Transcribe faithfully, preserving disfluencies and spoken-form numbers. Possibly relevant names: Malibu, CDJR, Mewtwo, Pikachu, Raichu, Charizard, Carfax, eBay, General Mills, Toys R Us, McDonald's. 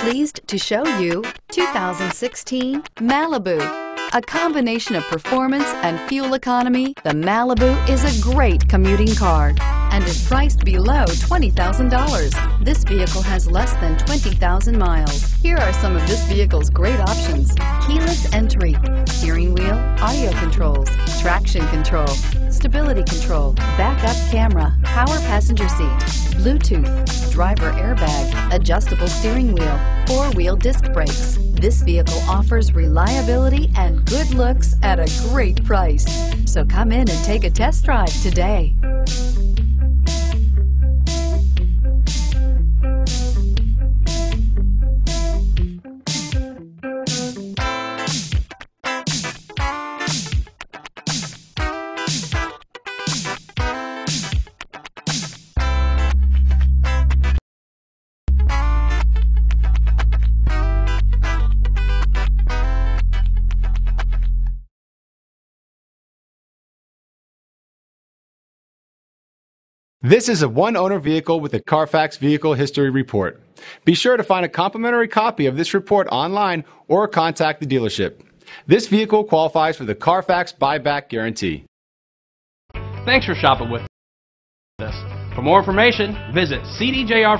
pleased to show you two thousand sixteen Malibu. A combination of performance and fuel economy, the Malibu is a great commuting car and is priced below twenty thousand dollars. This vehicle has less than twenty thousand miles. Here are some of this vehicle's great options: keyless entry, steering wheel audio controls, traction control, stability control, backup camera, power passenger seat, Bluetooth, driver airbag, adjustable steering wheel, four-wheel disc brakes. This vehicle offers reliability and good looks at a great price. So come in and take a test drive today. This is a one-owner vehicle with a Carfax Vehicle History Report. Be sure to find a complimentary copy of this report online or contact the dealership. This vehicle qualifies for the Carfax Buyback Guarantee. Thanks for shopping with us. For more information, visit C D J R.